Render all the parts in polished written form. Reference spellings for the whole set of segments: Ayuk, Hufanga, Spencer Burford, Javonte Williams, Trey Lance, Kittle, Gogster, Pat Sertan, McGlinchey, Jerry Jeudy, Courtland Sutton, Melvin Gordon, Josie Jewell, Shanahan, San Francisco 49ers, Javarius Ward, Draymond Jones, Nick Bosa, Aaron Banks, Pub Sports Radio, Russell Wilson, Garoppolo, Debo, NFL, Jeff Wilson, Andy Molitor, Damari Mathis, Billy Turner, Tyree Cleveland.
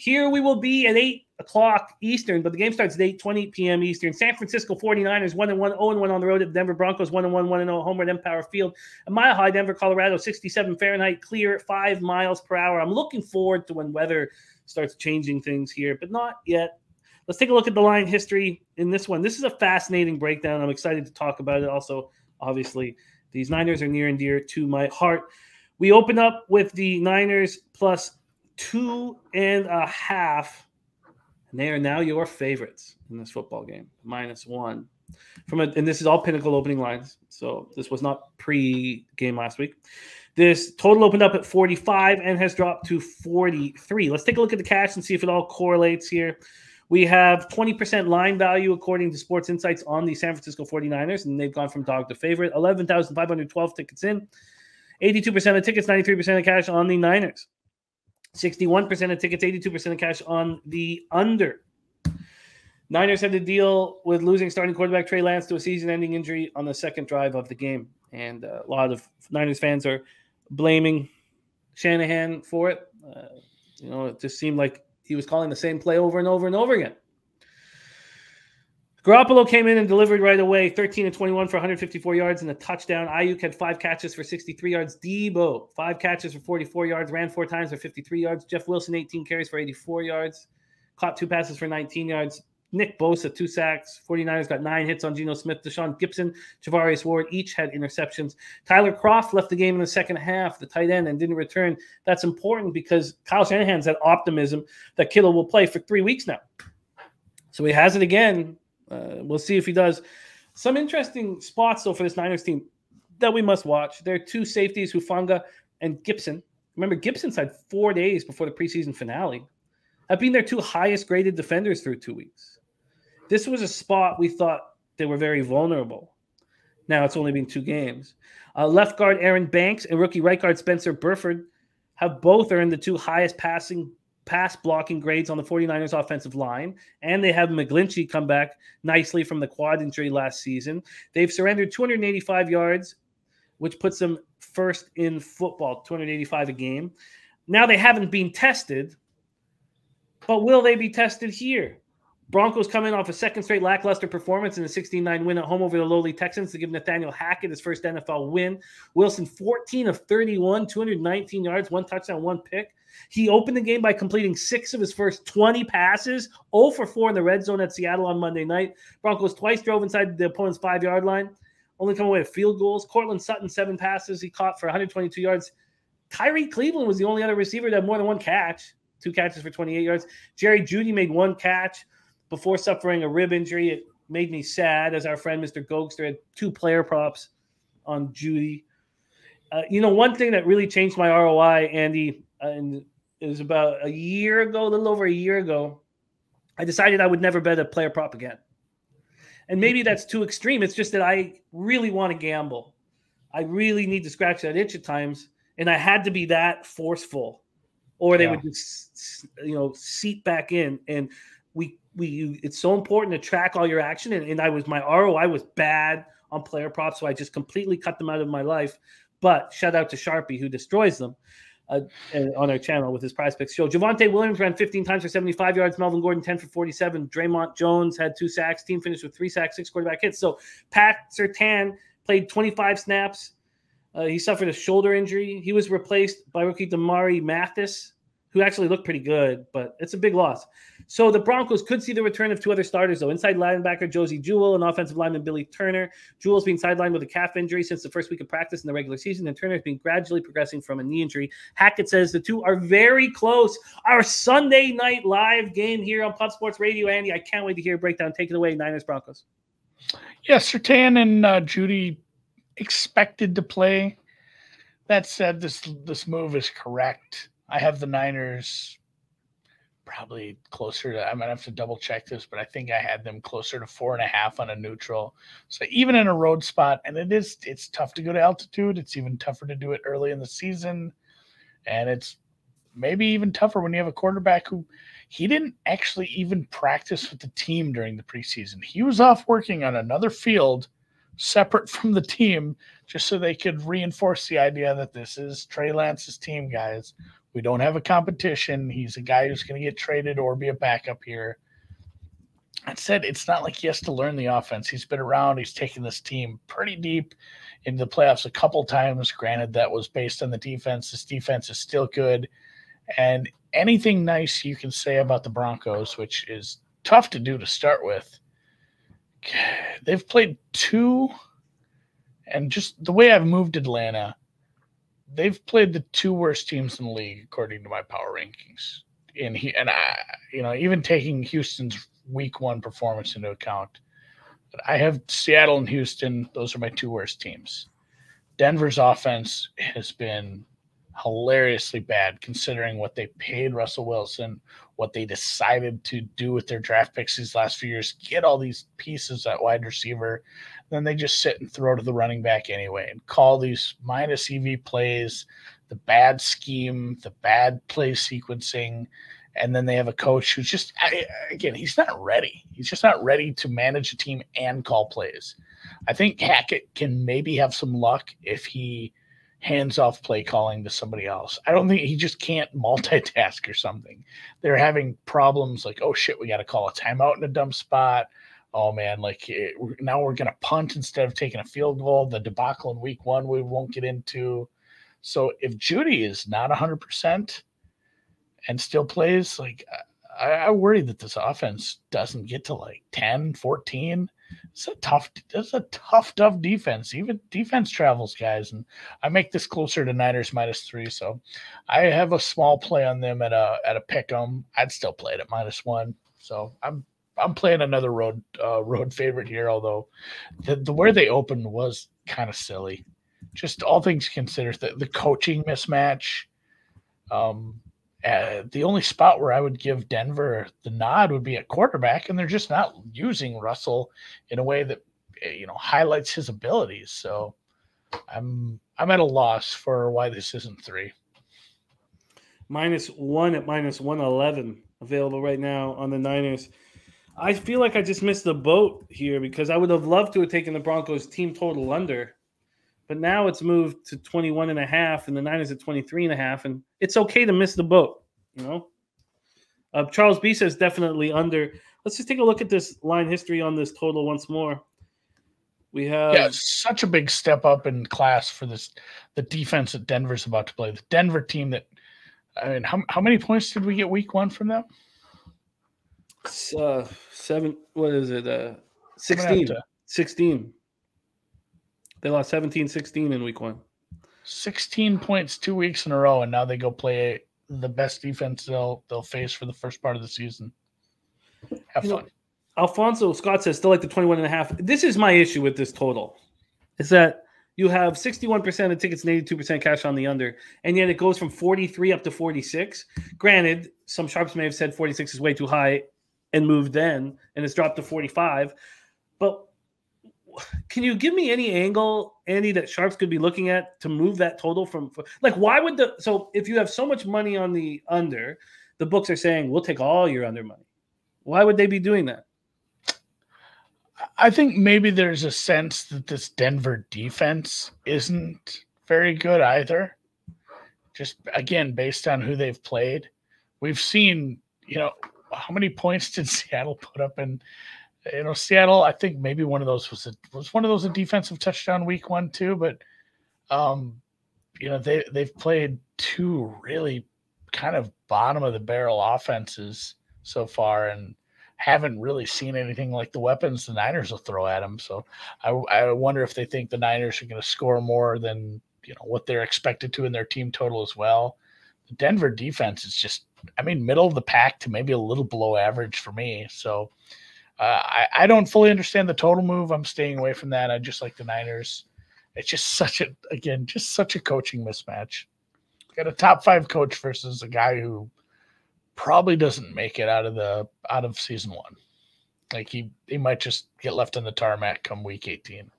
Here we will be at 8 o'clock Eastern, but the game starts at 8:20 p.m. Eastern. San Francisco 49ers 1-1, 0-1 on the road at Denver Broncos, 1-1, 1-0 home at Empower Field. A mile high, Denver, Colorado, 67 Fahrenheit, clear, 5 miles per hour. I'm looking forward to when weather starts changing things here, but not yet. Let's take a look at the line history in this one. This is a fascinating breakdown. I'm excited to talk about it. Also, obviously, these Niners are near and dear to my heart. We open up with the Niners plus 2.5, and they are now your favorites in this football game, -1. And this is all Pinnacle opening lines, so this was not pre-game last week. This total opened up at 45 and has dropped to 43. Let's take a look at the cash and see if it all correlates here. We have 20% line value, according to Sports Insights, on the San Francisco 49ers, and they've gone from dog to favorite. 11,512 tickets in, 82% of tickets, 93% of cash on the Niners. 61% of tickets, 82% of cash on the under. Niners had to deal with losing starting quarterback Trey Lance to a season-ending injury on the second drive of the game. And a lot of Niners fans are blaming Shanahan for it. You know, it just seemed like he was calling the same play over and over and over again. Garoppolo came in and delivered right away, 13 and 21 for 154 yards and a touchdown. Ayuk had 5 catches for 63 yards. Debo, 5 catches for 44 yards, ran 4 times for 53 yards. Jeff Wilson, 18 carries for 84 yards, caught 2 passes for 19 yards. Nick Bosa, 2 sacks. 49ers got 9 hits on Geno Smith. Deshaun Gibson, Javarius Ward each had interceptions. Tyler Croft left the game in the second half, the tight end, and didn't return. That's important because Kyle Shanahan's had optimism that Kittle will play for 3 weeks now. So he has it again. We'll see if he does. Some interesting spots, though, for this Niners team that we must watch. There are 2 safeties, Hufanga and Gibson. Remember, Gibson's had 4 days before the preseason finale. Have been their 2 highest-graded defenders through 2 weeks. This was a spot we thought they were very vulnerable. Now it's only been 2 games. Left guard Aaron Banks and rookie right guard Spencer Burford have both earned the 2 highest pass blocking grades on the 49ers offensive line, and they have McGlinchey come back nicely from the quad injury last season. They've surrendered 285 yards, which puts them first in football, 285 a game. Now they haven't been tested, but will they be tested here? Broncos come in off a second straight lackluster performance in a 16-9 win at home over the lowly Texans to give Nathaniel Hackett his first NFL win. Wilson, 14 of 31, 219 yards, 1 touchdown, 1 pick. He opened the game by completing 6 of his first 20 passes, 0 for 4 in the red zone at Seattle on Monday night. Broncos twice drove inside the opponent's 5-yard line, only come away with field goals. Courtland Sutton, 7 passes he caught for 122 yards. Tyree Cleveland was the only other receiver to have more than 1 catch, 2 catches for 28 yards. Jerry Jeudy made 1 catch before suffering a rib injury. It made me sad, as our friend Mr. Gogster had 2 player props on Jeudy. You know, one thing that really changed my ROI, Andy, and it was about a year ago, a little over a year ago, I decided I would never bet a player prop again. And maybe that's too extreme. It's just that I really want to gamble. I really need to scratch that itch at times, and I had to be that forceful, or they would just, you know, seep back in. And it's so important to track all your action. And my ROI was bad on player props, so I just completely cut them out of my life. But shout out to Sharpie, who destroys them. On our channel with his prize picks show. Javonte Williams ran 15 times for 75 yards. Melvin Gordon, 10 for 47. Draymond Jones had 2 sacks. Team finished with 3 sacks, 6 quarterback hits. So Pat Sertan played 25 snaps. He suffered a shoulder injury. He was replaced by rookie Damari Mathis, who actually looked pretty good, but it's a big loss. So the Broncos could see the return of 2 other starters, though. Inside linebacker Josie Jewell and offensive lineman Billy Turner. Jewell's been sidelined with a calf injury since the first week of practice in the regular season, and Turner's been gradually progressing from a knee injury. Hackett says the 2 are very close. Our Sunday night live game here on Pub Sports Radio. Andy, I can't wait to hear a breakdown. Take it away, Niners-Broncos. Yeah, Sertan and Jeudy expected to play. That said, this move is correct. I have the Niners probably closer to, I'm going to have to double check this, but I think I had them closer to 4.5 on a neutral. So even in a road spot, and it's tough to go to altitude. It's even tougher to do it early in the season. And it's maybe even tougher when you have a quarterback who he didn't actually even practice with the team during the preseason. He was off working on another field separate from the team just so they could reinforce the idea that this is Trey Lance's team, guys. We don't have a competition. He's a guy who's going to get traded or be a backup here. I said it's not like he has to learn the offense. He's been around. He's taken this team pretty deep into the playoffs a couple times. Granted, that was based on the defense. This defense is still good. And anything nice you can say about the Broncos, which is tough to do to start with, they've played two. And just the way I've moved Atlanta, they've played the two worst teams in the league, according to my power rankings. And I, you know, even taking Houston's week one performance into account, I have Seattle and Houston. Those are my two worst teams. Denver's offense has been hilariously bad, considering what they paid Russell Wilson, what they decided to do with their draft picks these last few years, get all these pieces at wide receiver. Then they just sit and throw to the running back anyway and call these minus EV plays, the bad scheme, the bad play sequencing. And then they have a coach who's just, again, he's not ready. He's just not ready to manage a team and call plays. I think Hackett can maybe have some luck if he hands off play calling to somebody else. I don't think he just can't multitask or something. They're having problems like, oh shit, we got to call a timeout in a dumb spot. Oh man, like now we're going to punt instead of taking a field goal. The debacle in week one, we won't get into. So if Jeudy is not 100% and still plays, like I worry that this offense doesn't get to like 10, 14. It's a tough defense. Even defense travels, guys. And I make this closer to Niners -3. So I have a small play on them at a pick 'em. I'd still play it at -1. So I'm playing another road favorite here. Although the where they opened was kind of silly. Just all things considered, the coaching mismatch. The only spot where I would give Denver the nod would be at quarterback, and they're just not using Russell in a way that, you know, highlights his abilities. So I'm at a loss for why this isn't 3. -1 at -111 available right now on the Niners. I feel like I just missed the boat here because I would have loved to have taken the Broncos team total under. But now it's moved to 21.5, and the Niners at 23.5, and it's okay to miss the boat, you know. Charles B says definitely under. Let's just take a look at this line history on this total once more. We have such a big step up in class for this. The defense that Denver's about to play, the Denver team that, I mean, how many points did we get week one from them? 7. What is it? 16. 16. They lost 17-16 in week one. 16 points 2 weeks in a row, and now they go play the best defense they'll face for the first part of the season. Have fun. Alfonso Scott says still like the 21.5. This is my issue with this total, is that you have 61% of tickets and 82% cash on the under, and yet it goes from 43 up to 46. Granted, some sharps may have said 46 is way too high and moved then, and it's dropped to 45. But can you give me any angle, Andy, that sharps could be looking at to move that total from like, why would so if you have so much money on the under, the books are saying, we'll take all your under money. Why would they be doing that? I think maybe there's a sense that this Denver defense isn't very good either. Just again, based on who they've played, we've seen, you know, how many points did Seattle put up in, you know, Seattle, I think maybe one of those was a defensive touchdown week one too, but you know, they've played two really kind of bottom of the barrel offenses so far and haven't really seen anything like the weapons the Niners will throw at them. So I wonder if they think the Niners are going to score more than, you know, what they're expected to in their team total as well. The Denver defense is just, I mean, middle of the pack to maybe a little below average for me. So I don't fully understand the total move. I'm staying away from that. I just like the Niners. It's just such a coaching mismatch. Got a top 5 coach versus a guy who probably doesn't make it out of season one. Like he might just get left on the tarmac come week 18.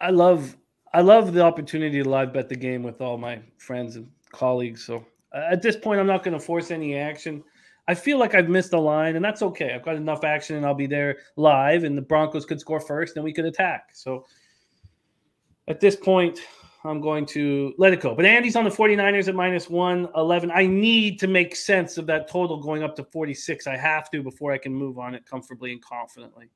I love the opportunity to live bet the game with all my friends and colleagues. So at this point, I'm not going to force any action. I feel like I've missed a line, and that's okay. I've got enough action, and I'll be there live, and the Broncos could score first, and we could attack. So at this point, I'm going to let it go. But Andy's on the 49ers at -111. I need to make sense of that total going up to 46. I have to before I can move on it comfortably and confidently.